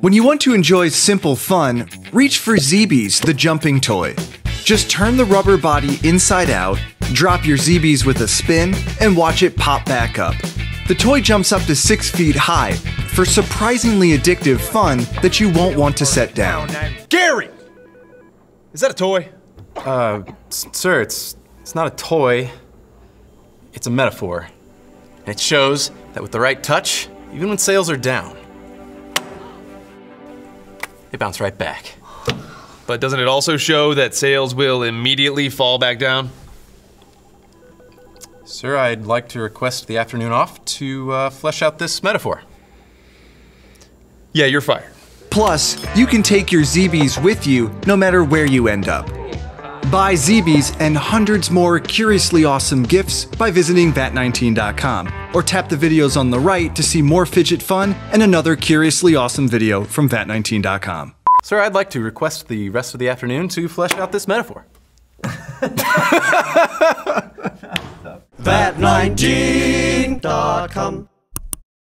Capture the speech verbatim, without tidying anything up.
When you want to enjoy simple fun, reach for Zeebeez, the jumping toy. Just turn the rubber body inside out, drop your Zeebeez with a spin, and watch it pop back up. The toy jumps up to six feet high for surprisingly addictive fun that you won't want to set down. Gary! Is that a toy? Uh, sir, it's, it's not a toy. It's a metaphor. And it shows that with the right touch, even when sales are down, they bounce right back. But doesn't it also show that sales will immediately fall back down? Sir, I'd like to request the afternoon off to uh, flesh out this metaphor. Yeah, you're fired. Plus, you can take your Zeebeez with you no matter where you end up. Buy Zeebeez and hundreds more curiously awesome gifts by visiting vat nineteen dot com, or tap the videos on the right to see more fidget fun and another curiously awesome video from vat nineteen dot com. Sir, I'd like to request the rest of the afternoon to flesh out this metaphor. vat nineteen dot com